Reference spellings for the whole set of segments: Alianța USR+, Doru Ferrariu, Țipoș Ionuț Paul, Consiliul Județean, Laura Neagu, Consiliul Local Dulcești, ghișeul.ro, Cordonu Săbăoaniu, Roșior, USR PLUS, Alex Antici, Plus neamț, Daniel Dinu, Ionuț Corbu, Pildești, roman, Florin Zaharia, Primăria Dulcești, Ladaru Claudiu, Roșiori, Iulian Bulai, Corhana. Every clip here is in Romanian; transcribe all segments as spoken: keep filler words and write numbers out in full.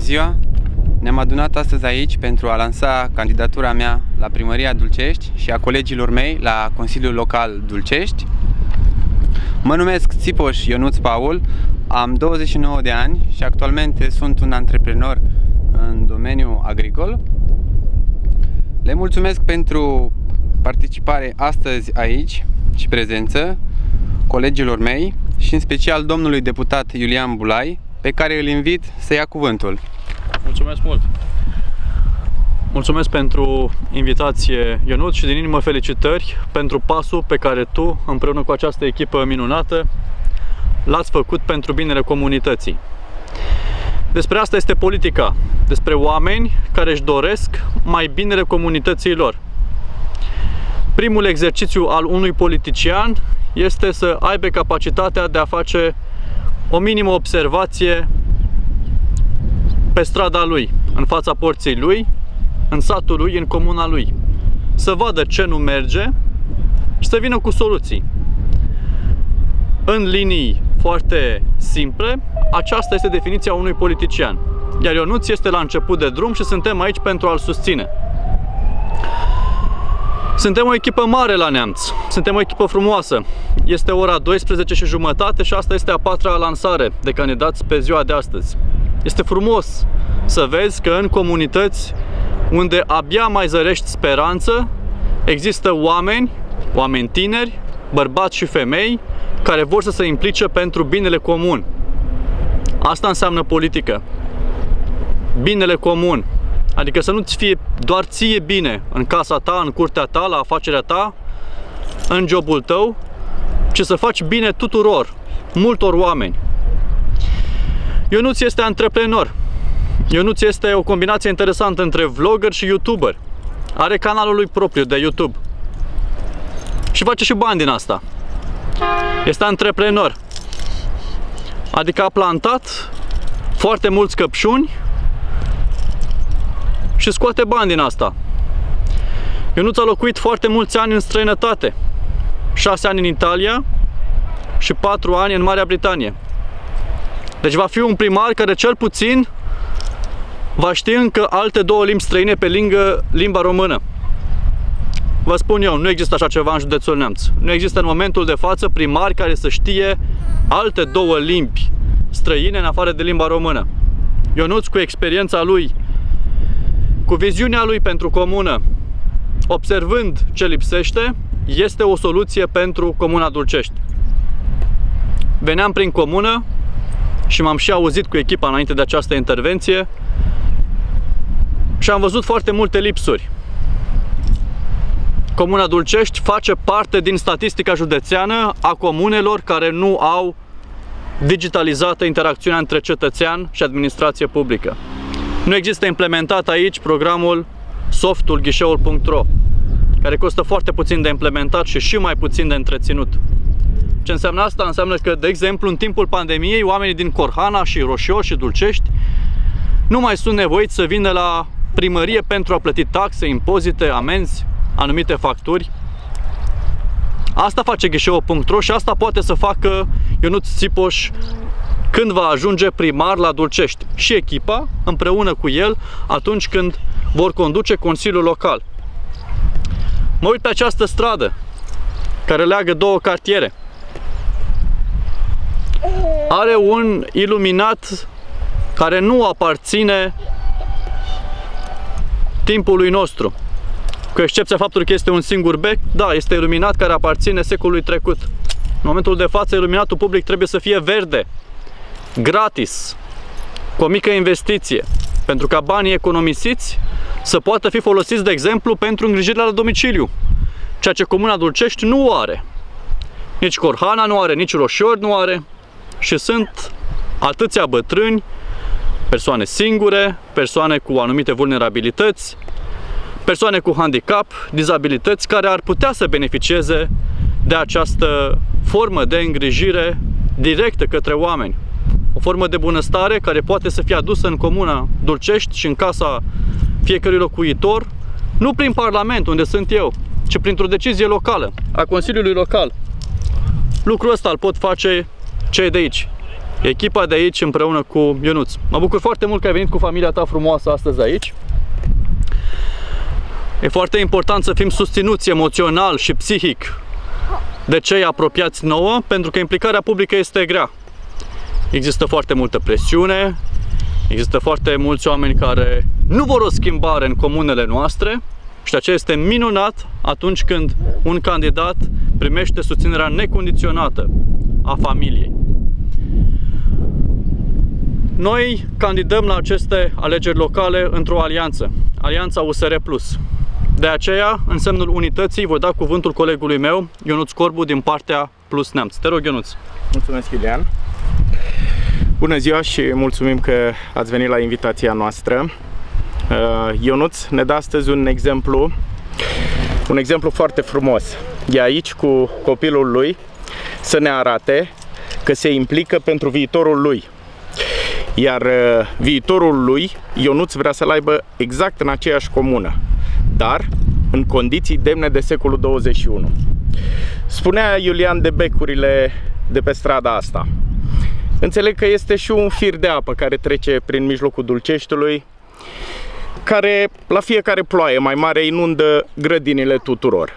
ziua! Ne-am adunat astăzi aici pentru a lansa candidatura mea la Primăria Dulcești și a colegilor mei la Consiliul Local Dulcești. Mă numesc Țipoș Ionuț Paul, am douăzeci și nouă de ani și actualmente sunt un antreprenor în domeniul agricol. Le mulțumesc pentru participare astăzi aici și prezență colegilor mei și în special domnului deputat Iulian Bulai, pe care îl invit să ia cuvântul. Mulțumesc mult! Mulțumesc pentru invitație, Ionuț, și din inimă felicitări pentru pasul pe care tu, împreună cu această echipă minunată, l-ați făcut pentru binele comunității. Despre asta este politica, despre oameni care își doresc mai binele comunității lor. Primul exercițiu al unui politician este să aibă capacitatea de a face o minimă observație pe strada lui, în fața porții lui, în satul lui, în comuna lui. Să vadă ce nu merge și să vină cu soluții. În linii foarte simple, aceasta este definiția unui politician. Iar Ionuț este la început de drum și suntem aici pentru a-l susține. Suntem o echipă mare la Neamț, suntem o echipă frumoasă. Este ora douăsprezece și jumătate și asta este a patra lansare de candidați pe ziua de astăzi. Este frumos să vezi că în comunități unde abia mai zărești speranță, există oameni, oameni tineri, bărbați și femei, care vor să se implice pentru binele comun. Asta înseamnă politică. Binele comun. Adică să nu-ți fie doar ție bine în casa ta, în curtea ta, la afacerea ta, în jobul tău, ci să faci bine tuturor, multor oameni. Ionuț este antreprenor. Ionuț este o combinație interesantă între vlogger și youtuber. Are canalul lui propriu de YouTube. Și face și bani din asta. Este antreprenor. Adică a plantat foarte mulți căpșuni și scoate bani din asta. Ionuț a locuit foarte mulți ani în străinătate. șase ani în Italia și patru ani în Marea Britanie. Deci va fi un primar care cel puțin va ști încă alte două limbi străine pe lângă limba română. Vă spun eu, nu există așa ceva în județul Neamț. Nu există în momentul de față primari care să știe alte două limbi străine în afară de limba română. Ionuț, cu experiența lui, cu viziunea lui pentru comună, observând ce lipsește, este o soluție pentru comuna Dulcești. Veneam prin comună și m-am și auzit cu echipa înainte de această intervenție și am văzut foarte multe lipsuri. Comuna Dulcești face parte din statistica județeană a comunelor care nu au digitalizată interacțiunea între cetățean și administrație publică. Nu există implementat aici programul, softul ghișeul punct ro, care costă foarte puțin de implementat și și mai puțin de întreținut. Ce înseamnă asta? Înseamnă că, de exemplu, în timpul pandemiei, oamenii din Corhana și Roșior și Dulcești nu mai sunt nevoiți să vină la primărie pentru a plăti taxe, impozite, amenzi, anumite facturi. Asta face ghișeul punct ro și asta poate să facă Ionuț Țipoș când va ajunge primar la Dulcești și echipa, împreună cu el, atunci când vor conduce Consiliul Local. Mă uit pe această stradă, care leagă două cartiere. Are un iluminat care nu aparține timpului nostru. Cu excepția faptului că este un singur bec, da, este iluminat care aparține secolului trecut. În momentul de față, iluminatul public trebuie să fie verde, gratis, cu o mică investiție, pentru ca banii economisiți să poată fi folosiți, de exemplu, pentru îngrijirea la domiciliu, ceea ce comuna Dulcești nu are. Nici Corhana nu are, nici Roșior nu are și sunt atâția bătrâni, persoane singure, persoane cu anumite vulnerabilități, persoane cu handicap, dizabilități, care ar putea să beneficieze de această formă de îngrijire directă către oameni. O formă de bunăstare care poate să fie adusă în comuna Dulcești și în casa fiecărui locuitor, nu prin Parlament, unde sunt eu, ci printr-o decizie locală, a Consiliului Local. Lucrul ăsta îl pot face cei de aici. echipa de aici împreună cu Ionuț. Mă bucur foarte mult că ai venit cu familia ta frumoasă astăzi aici. E foarte important să fim susținuți emoțional și psihic de cei apropiați nouă, pentru că implicarea publică este grea. Există foarte multă presiune, există foarte mulți oameni care nu vor o schimbare în comunele noastre și de aceea este minunat atunci când un candidat primește susținerea necondiționată a familiei. Noi candidăm la aceste alegeri locale într-o alianță, Alianța U S R plus. De aceea, în semnul unității, voi da cuvântul colegului meu, Ionuț Corbu, din partea Plus Neamț. Te rog, Ionuț. Mulțumesc, Iulian. Bună ziua și mulțumim că ați venit la invitația noastră. Ionuț ne dă astăzi un exemplu, un exemplu foarte frumos. E aici cu copilul lui să ne arate că se implică pentru viitorul lui. Iar viitorul lui, Ionuț vrea să-l aibă exact în aceeași comună, dar în condiții demne de secolul douăzeci și unu. Spunea Iulian de becurile de pe strada asta. Înțeleg că este și un fir de apă care trece prin mijlocul Dulceștiului, care la fiecare ploaie mai mare inundă grădinile tuturor.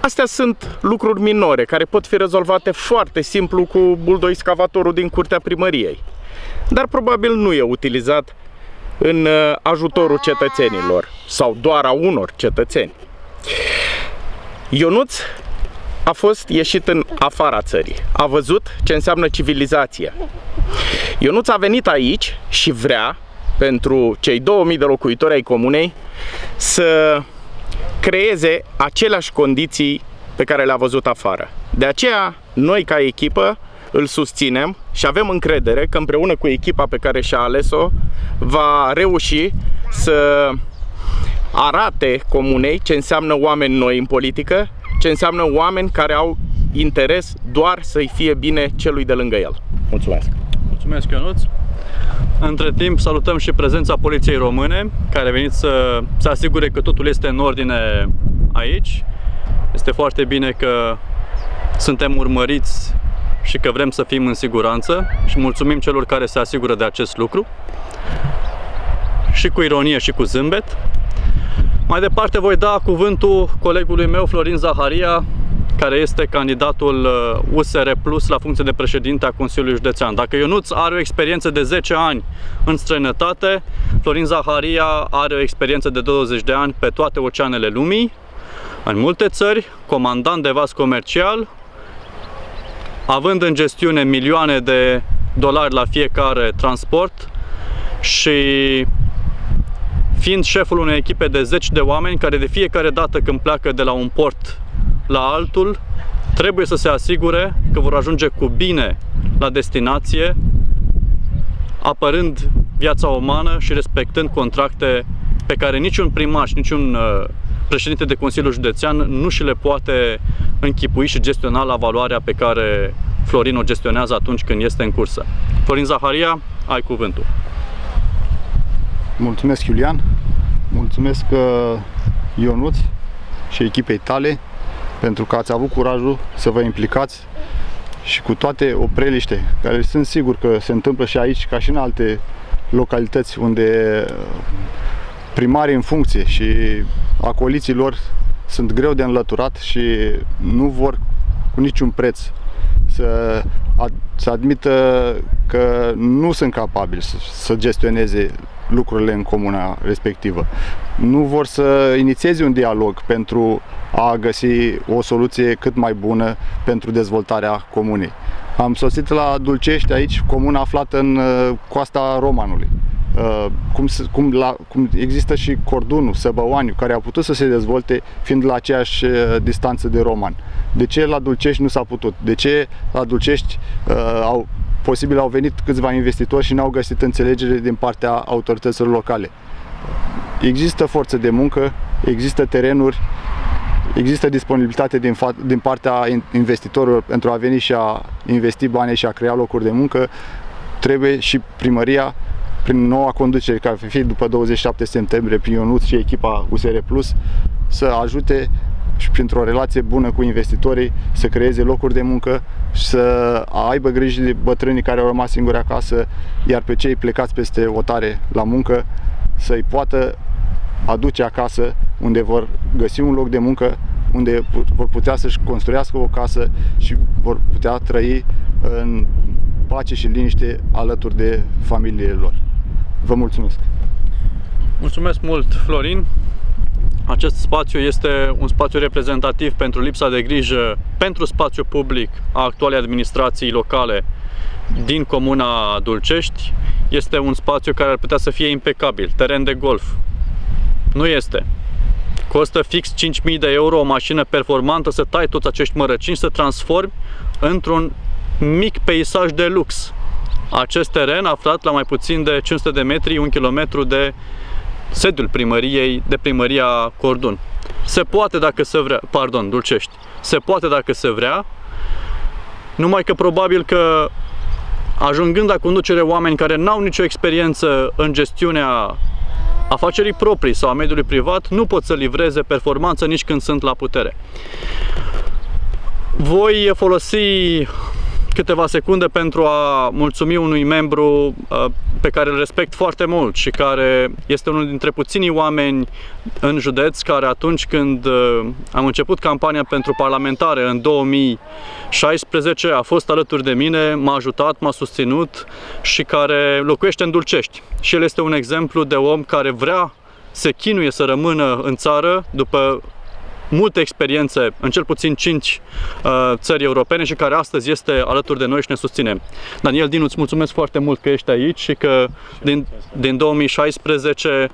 Astea sunt lucruri minore care pot fi rezolvate foarte simplu cu buldoexcavatorul din curtea primăriei, dar probabil nu e utilizat în ajutorul cetățenilor sau doar a unor cetățeni. Ionuț a fost ieșit în afara țării, a văzut ce înseamnă civilizație. Ionuț a venit aici și vrea, pentru cei două mii de locuitori ai comunei, să creeze aceleași condiții pe care le-a văzut afară. De aceea, noi ca echipă îl susținem și avem încredere că împreună cu echipa pe care și-a ales-o va reuși să arate comunei ce înseamnă oameni noi în politică, ce înseamnă oameni care au interes doar să-i fie bine celui de lângă el. Mulțumesc! Mulțumesc, Ionuț! Între timp salutăm și prezența Poliției Române, care a venit să se asigure că totul este în ordine aici. Este foarte bine că suntem urmăriți și că vrem să fim în siguranță și mulțumim celor care se asigură de acest lucru, și cu ironie și cu zâmbet. Mai departe voi da cuvântul colegului meu, Florin Zaharia, care este candidatul U S R plus la funcție de președinte a Consiliului Județean. Dacă Ionuț are o experiență de zece ani în străinătate, Florin Zaharia are o experiență de douăzeci de ani pe toate oceanele lumii, în multe țări, comandant de vas comercial, având în gestiune milioane de dolari la fiecare transport și fiind șeful unei echipe de zeci de oameni care de fiecare dată când pleacă de la un port la altul, trebuie să se asigure că vor ajunge cu bine la destinație, apărând viața umană și respectând contracte pe care niciun primar și niciun președinte de Consiliul Județean nu și le poate închipui și gestiona la valoarea pe care Florin o gestionează atunci când este în cursă. Florin Zaharia, ai cuvântul. Mulțumesc, Iulian, mulțumesc Ionuț și echipei tale pentru că ați avut curajul să vă implicați și cu toate opreliște, care sunt sigur că se întâmplă și aici ca și în alte localități unde primarii în funcție și acoliții lor sunt greu de înlăturat și nu vor cu niciun preț să, ad, să admită că nu sunt capabili să, să gestioneze lucrurile în comuna respectivă. Nu vor să inițieze un dialog pentru a găsi o soluție cât mai bună pentru dezvoltarea comunei. Am sosit la Dulcești, aici, comuna aflată în coasta Romanului. Uh, cum, cum, la, cum există și Cordonu, Săbăoaniu, care au putut să se dezvolte fiind la aceeași uh, distanță de Roman. De ce la Dulcești nu s-a putut? De ce la Dulcești uh, au, posibil au venit câțiva investitori și n-au găsit înțelegere din partea autorităților locale? Există forță de muncă, există terenuri, există disponibilitate din, din partea investitorilor pentru a veni și a investi bani și a crea locuri de muncă. Trebuie și primăria, prin noua conducere care va fi după douăzeci și șapte septembrie, prin Ionuț și echipa U S R plus, să ajute și printr-o relație bună cu investitorii să creeze locuri de muncă și să aibă grijă de bătrânii care au rămas singuri acasă, iar pe cei plecați peste hotare la muncă să-i poată aduce acasă, unde vor găsi un loc de muncă, unde vor putea să-și construiască o casă și vor putea trăi în pace și liniște alături de familiile lor. Vă mulțumesc! Mulțumesc mult, Florin! Acest spațiu este un spațiu reprezentativ pentru lipsa de grijă pentru spațiu public a actualei administrații locale din comuna Dulcești. Este un spațiu care ar putea să fie impecabil, teren de golf. Nu este. Costă fix cinci mii de euro o mașină performantă să tai toți acești mărăcini, să transformi într-un mic peisaj de lux. Acest teren, aflat la mai puțin de cinci sute de metri, un kilometru de sediul primăriei, de primăria Cordon. Se poate dacă se vrea, pardon, Dulcești. Se poate dacă se vrea, numai că probabil că ajungând la conducere oameni care n-au nicio experiență în gestiunea afacerii proprii sau a mediului privat, nu pot să livreze performanță nici când sunt la putere. Voi folosi câteva secunde pentru a mulțumi unui membru pe care îl respect foarte mult și care este unul dintre puținii oameni în județ care atunci când am început campania pentru parlamentare în două mii șaisprezece a fost alături de mine, m-a ajutat, m-a susținut și care locuiește în Dulcești. Și el este un exemplu de om care vrea, se chinuie să rămână în țară după multe experiențe, în cel puțin cinci uh, țări europene și care astăzi este alături de noi și ne susține. Daniel Dinu, îți mulțumesc foarte mult că ești aici și că din, din două mii șaisprezece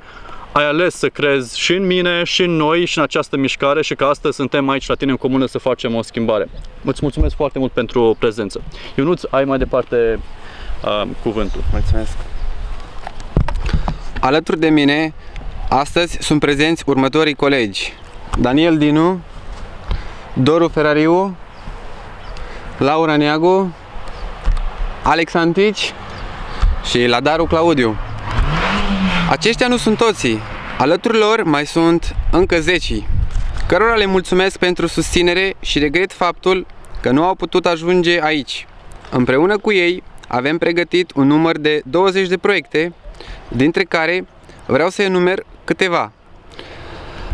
ai ales să crezi și în mine, și în noi, și în această mișcare și că astăzi suntem aici la tine în comună să facem o schimbare. Îți mulțumesc foarte mult pentru prezență. Ionuț, ai mai departe uh, cuvântul. Mulțumesc. Alături de mine, astăzi sunt prezenți următorii colegi: Daniel Dinu, Doru Ferrariu, Laura Neagu, Alex Antici și Ladaru Claudiu. Aceștia nu sunt toții, alături lor mai sunt încă zecii, cărora le mulțumesc pentru susținere și regret faptul că nu au putut ajunge aici. Împreună cu ei avem pregătit un număr de douăzeci de proiecte, dintre care vreau să enumer câteva.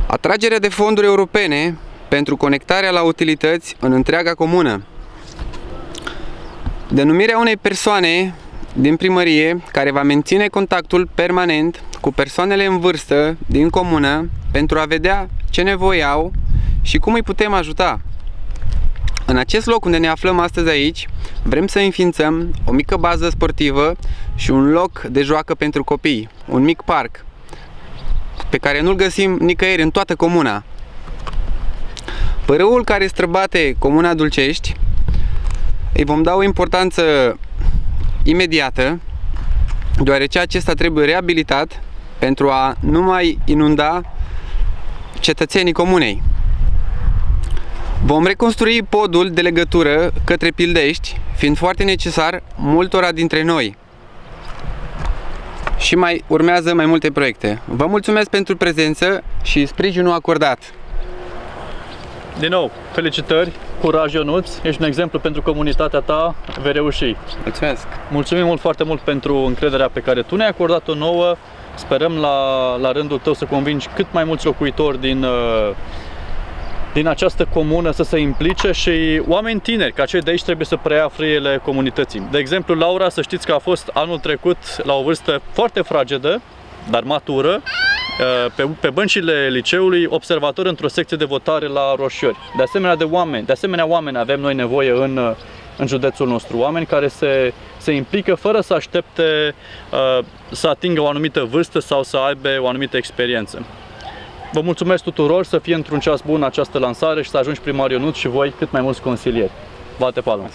Atragerea de fonduri europene pentru conectarea la utilități în întreaga comună. Denumirea unei persoane din primărie care va menține contactul permanent cu persoanele în vârstă din comună pentru a vedea ce nevoie au și cum îi putem ajuta. În acest loc unde ne aflăm astăzi aici, vrem să înființăm o mică bază sportivă și un loc de joacă pentru copii, un mic parc, pe care nu-l găsim nicăieri în toată comuna. Pârâul care străbate comuna Dulcești îi vom da o importanță imediată, deoarece acesta trebuie reabilitat pentru a nu mai inunda cetățenii comunei. Vom reconstrui podul de legătură către Pildești, fiind foarte necesar multora dintre noi. Și mai urmează mai multe proiecte. Vă mulțumesc pentru prezență și sprijinul acordat. Din nou, felicitări, curaj Ionuț, ești un exemplu pentru comunitatea ta, vei reuși. Mulțumesc! Mulțumim mult, foarte mult pentru încrederea pe care tu ne-ai acordat-o nouă. Sperăm la, la rândul tău să convingi cât mai mulți locuitori din, din această comună să se implice și oameni tineri, ca cei de aici trebuie să preia frâiele comunității. De exemplu, Laura, să știți că a fost anul trecut la o vârstă foarte fragedă, dar matură, pe, pe băncile liceului, observator într-o secție de votare la Roșiori. De asemenea de oameni, de asemenea oameni avem noi nevoie în, în județul nostru, oameni care se, se implică fără să aștepte să atingă o anumită vârstă sau să aibă o anumită experiență. Vă mulțumesc tuturor, să fie într-un ceas bun această lansare și să ajungi primar Ionuț și voi cât mai mulți consilieri. Vă te palmă!